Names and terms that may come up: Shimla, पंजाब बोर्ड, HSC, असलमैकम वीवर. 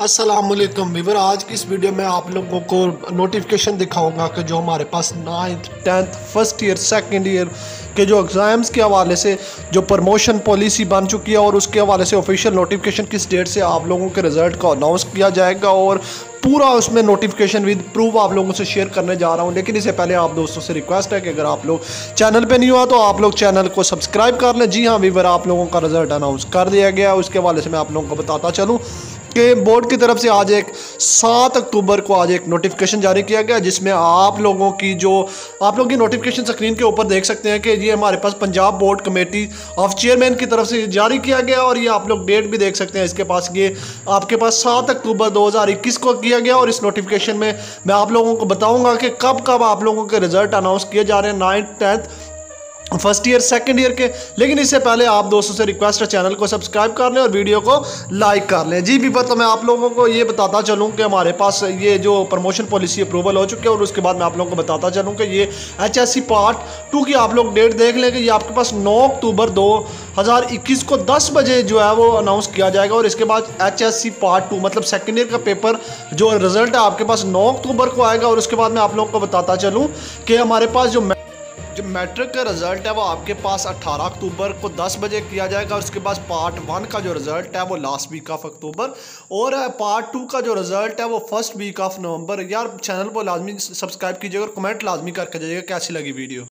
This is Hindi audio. असलमैकम वीवर, आज की इस वीडियो में आप लोगों को नोटिफिकेशन दिखाऊंगा कि जो हमारे पास 9th 10th first year second year के जो एग्ज़ाम्स के हवाले से जो प्रमोशन पॉलिसी बन चुकी है और उसके हवाले से ऑफिशियल नोटिफिकेशन किस डेट से आप लोगों के रिज़ल्ट का अनाउंस किया जाएगा और पूरा उसमें नोटिफिकेशन विद प्रूफ आप लोगों से शेयर करने जा रहा हूं। लेकिन इससे पहले आप दोस्तों से रिक्वेस्ट है कि अगर आप लोग चैनल पे नहीं हुआ तो आप लोग चैनल को सब्सक्राइब कर लें। जी हाँ वीवर, आप लोगों का रिजल्ट अनाउंस कर दिया गया है। उसके हवाले से मैं आप लोगों को बताता चलूँ कि बोर्ड की तरफ से आज एक 7 अक्टूबर को आज एक नोटिफिकेशन जारी किया गया, जिसमें आप लोग की नोटिफिकेशन स्क्रीन के ऊपर देख सकते हैं कि ये हमारे पास पंजाब बोर्ड committee of chairman की तरफ से जारी किया गया और ये आप लोग डेट भी देख सकते हैं इसके पास। ये आपके पास 7 अक्टूबर 2021 को किया गया और इस नोटिफिकेशन में मैं आप लोगों को बताऊंगा कि कब कब आप लोगों के रिजल्ट अनाउंस किए जा रहे हैं 9th 10th first year second year के। लेकिन इससे पहले आप दोस्तों से रिक्वेस्ट है चैनल को सब्सक्राइब कर लें और वीडियो को लाइक कर लें। जी वीवर, तो मैं आप लोगों को ये बताता चलूँ कि हमारे पास ये जो प्रमोशन पॉलिसी अप्रूवल हो चुकी है और उसके बाद मैं आप लोगों को बताता चलूँ कि ये HSC पार्ट 2 की आप लोग डेट देख लें कि ये आपके पास 9 अक्टूबर 2021 को 10 बजे जो है वो अनाउंस किया जाएगा। और इसके बाद HSC पार्ट 2 मतलब सेकेंड ईयर का पेपर जो रिजल्ट है आपके पास 9 अक्टूबर को आएगा। और उसके बाद मैं आप लोगों को बताता चलूँ कि हमारे पास जो मैट्रिक का रिजल्ट है वो आपके पास 18 अक्टूबर को 10 बजे किया जाएगा। और उसके बाद पार्ट 1 का जो रिजल्ट है वो लास्ट वीक ऑफ अक्टूबर और पार्ट 2 का जो रिजल्ट है वो फर्स्ट वीक ऑफ नवंबर। यार चैनल को लाजमी सब्सक्राइब कीजिएगा और कमेंट लाजमी करके जाइएगा कैसी लगी वीडियो।